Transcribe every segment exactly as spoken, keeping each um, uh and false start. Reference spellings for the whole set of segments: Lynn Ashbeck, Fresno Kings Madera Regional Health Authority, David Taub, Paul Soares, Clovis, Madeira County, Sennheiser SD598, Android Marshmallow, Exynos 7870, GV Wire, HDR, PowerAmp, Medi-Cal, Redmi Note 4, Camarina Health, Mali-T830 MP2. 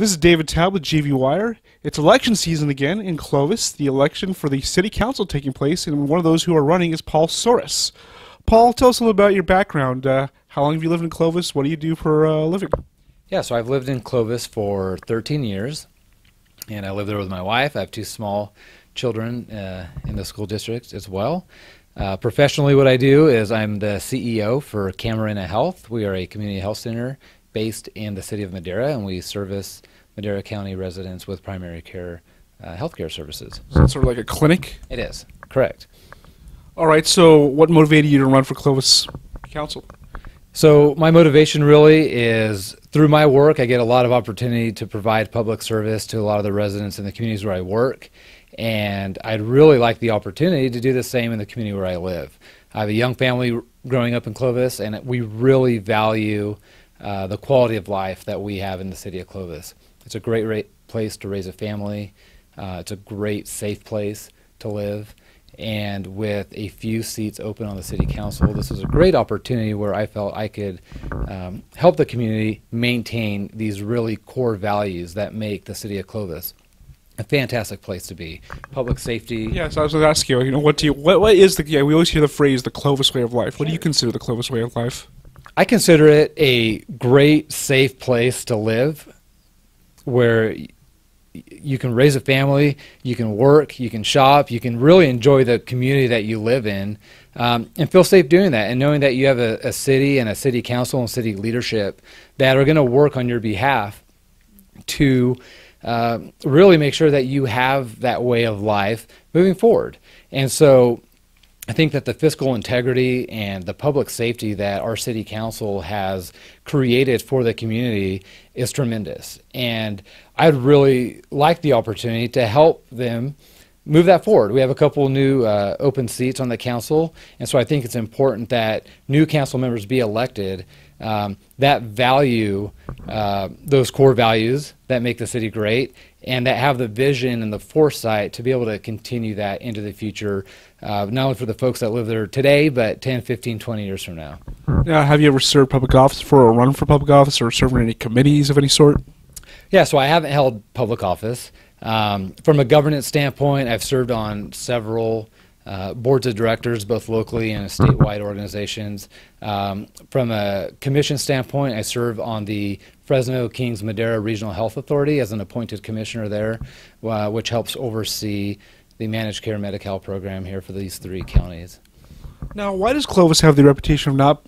This is David Taub with G V Wire. It's election season again in Clovis, the election for the city council taking place, and one of those who are running is Paul Soares. Paul, tell us a little about your background. Uh, how long have you lived in Clovis? What do you do for a uh, living? Yeah, so I've lived in Clovis for thirteen years, and I live there with my wife. I have two small children uh, in the school district as well. Uh, professionally, what I do is I'm the C E O for Camarina Health. We are a community health center based in the city of Madeira, and we service Madeira County residents with primary care uh, healthcare services. So it's sort of like a clinic? It is, correct. All right, so what motivated you to run for Clovis Council? So my motivation really is through my work, I get a lot of opportunity to provide public service to a lot of the residents in the communities where I work, and I'd really like the opportunity to do the same in the community where I live. I have a young family growing up in Clovis, and we really value Uh, the quality of life that we have in the city of Clovis. It's a great ra place to raise a family. Uh, it's a great, safe place to live. And with a few seats open on the city council, this is a great opportunity where I felt I could um, help the community maintain these really core values that make the city of Clovis a fantastic place to be. Public safety. Yes, yeah, so I was going to ask you, you know, what do you, what, what is the, yeah, we always hear the phrase, the Clovis way of life. What do you consider the Clovis way of life? I consider it a great, safe place to live where you can raise a family, you can work, you can shop, you can really enjoy the community that you live in um, and feel safe doing that, and knowing that you have a, a city and a city council and city leadership that are going to work on your behalf to uh, really make sure that you have that way of life moving forward. And so I think that the fiscal integrity and the public safety that our city council has created for the community is tremendous. And I'd really like the opportunity to help them move that forward. We have a couple new uh, open seats on the council, and so I think it's important that new council members be elected um, that value uh, those core values that make the city great, and that have the vision and the foresight to be able to continue that into the future, uh, not only for the folks that live there today, but ten, fifteen, twenty years from now. Now, have you ever served public office for or run for public office or served in any committees of any sort? Yeah, so I haven't held public office. Um, from a governance standpoint, I've served on several Uh, boards of directors, both locally and statewide organizations. Um, from a commission standpoint, I serve on the Fresno Kings Madera Regional Health Authority as an appointed commissioner there, uh, which helps oversee the managed care Medi-Cal program here for these three counties. Now, why does Clovis have the reputation of not,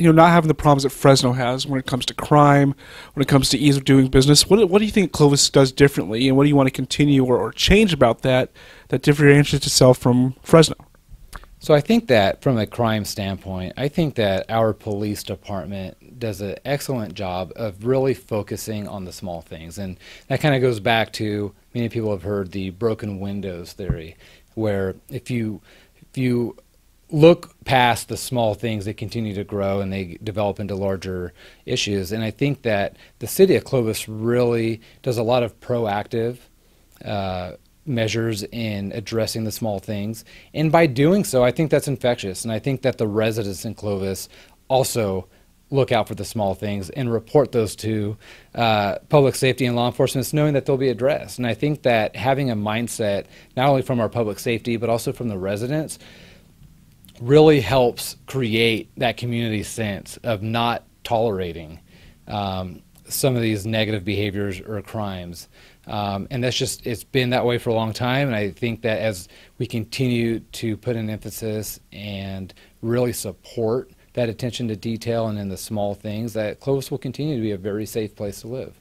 you know, not having the problems that Fresno has when it comes to crime, when it comes to ease of doing business? What, what do you think Clovis does differently, and what do you want to continue or, or change about that that differentiates itself from Fresno? So I think that from a crime standpoint, I think that our police department does an excellent job of really focusing on the small things. And that kind of goes back to, many people have heard the broken windows theory, where if you, if you look past the small things, they continue to grow and they develop into larger issues. And I think that the city of Clovis really does a lot of proactive uh, measures in addressing the small things. And by doing so, I think that's infectious. And I think that the residents in Clovis also look out for the small things and report those to uh, public safety and law enforcement, knowing that they'll be addressed. And I think that having a mindset, not only from our public safety, but also from the residents, really helps create that community sense of not tolerating um, some of these negative behaviors or crimes. Um, and that's just, it's been that way for a long time, and I think that as we continue to put an emphasis and really support that attention to detail and in the small things, that Clovis will continue to be a very safe place to live.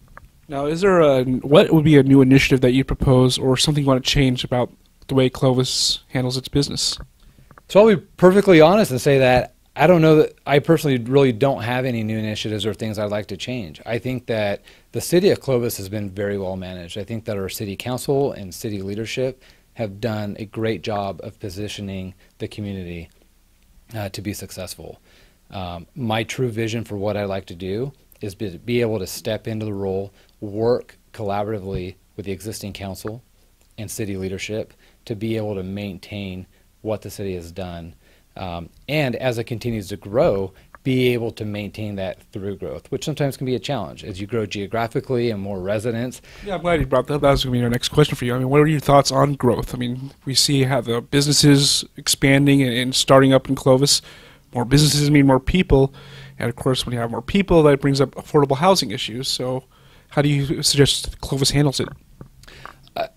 Now, is there a, what would be a new initiative that you propose or something you want to change about the way Clovis handles its business? So I'll be perfectly honest and say that I don't know that I personally really don't have any new initiatives or things I'd like to change. I think that the city of Clovis has been very well managed. I think that our city council and city leadership have done a great job of positioning the community uh, to be successful. Um, my true vision for what I like to do is be, be able to step into the role, work collaboratively with the existing council and city leadership to be able to maintain what the city has done, um, and as it continues to grow, be able to maintain that through growth, which sometimes can be a challenge as you grow geographically and more residents. Yeah, I'm glad you brought that up. That was going to be our next question for you. I mean, what are your thoughts on growth? I mean, we see how the businesses expanding and, and starting up in Clovis. More businesses mean more people, and of course, when you have more people, that brings up affordable housing issues. So how do you suggest Clovis handles it?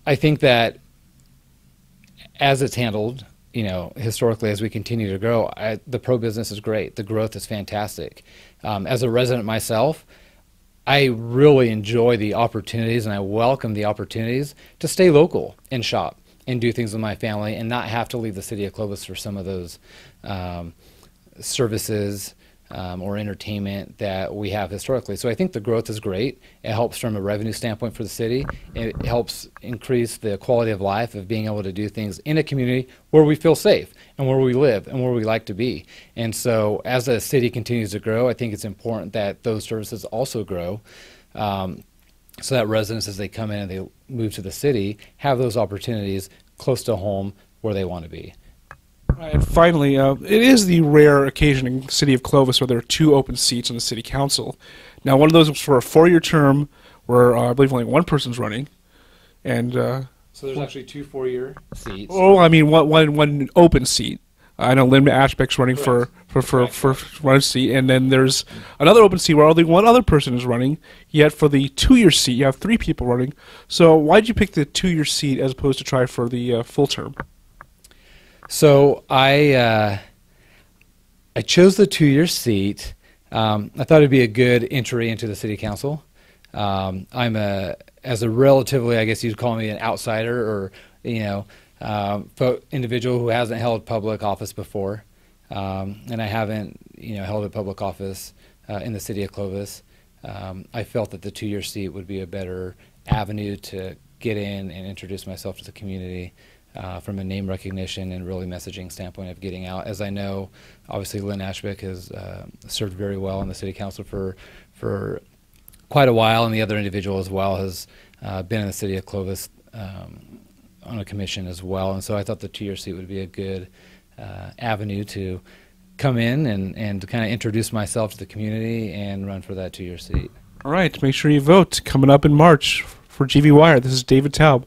I think that as it's handled, you know, historically, as we continue to grow, I, the pro-business is great. The growth is fantastic. Um, as a resident myself, I really enjoy the opportunities, and I welcome the opportunities to stay local and shop and do things with my family and not have to leave the city of Clovis for some of those um, services um, or entertainment that we have historically. So I think the growth is great. It helps from a revenue standpoint for the city. It helps increase the quality of life of being able to do things in a community where we feel safe and where we live and where we like to be. And so as the city continues to grow, I think it's important that those services also grow, um, so that residents, as they come in and they move to the city, have those opportunities close to home where they want to be. And finally, uh, it is the rare occasion in the city of Clovis where there are two open seats on the city council. Now, one of those was for a four-year term where uh, I believe only one person's running. And uh, so there's actually two four-year seats. Oh, I mean, one, one, one open seat. I know Lynn Ashbeck's running for, for, for, for, for one seat. And then there's another open seat where only one other person is running. Yet for the two-year seat, you have three people running. So why did you pick the two-year seat as opposed to try for the uh, full term? So I uh, I chose the two-year seat. Um, I thought it'd be a good entry into the city council. Um, I'm a as a relatively, I guess you'd call me an outsider, or you know, um, individual who hasn't held public office before, um, and I haven't you know held a public office uh, in the city of Clovis. Um, I felt that the two-year seat would be a better avenue to get in and introduce myself to the community. Uh, from a name recognition and really messaging standpoint of getting out. As I know, obviously Lynn Ashbeck has uh, served very well on the city council for for quite a while, and the other individual as well has uh, been in the city of Clovis um, on a commission as well. And so I thought the two-year seat would be a good uh, avenue to come in and, and kind of introduce myself to the community and run for that two-year seat. All right, make sure you vote. Coming up in March for G V Wire, this is David Taub.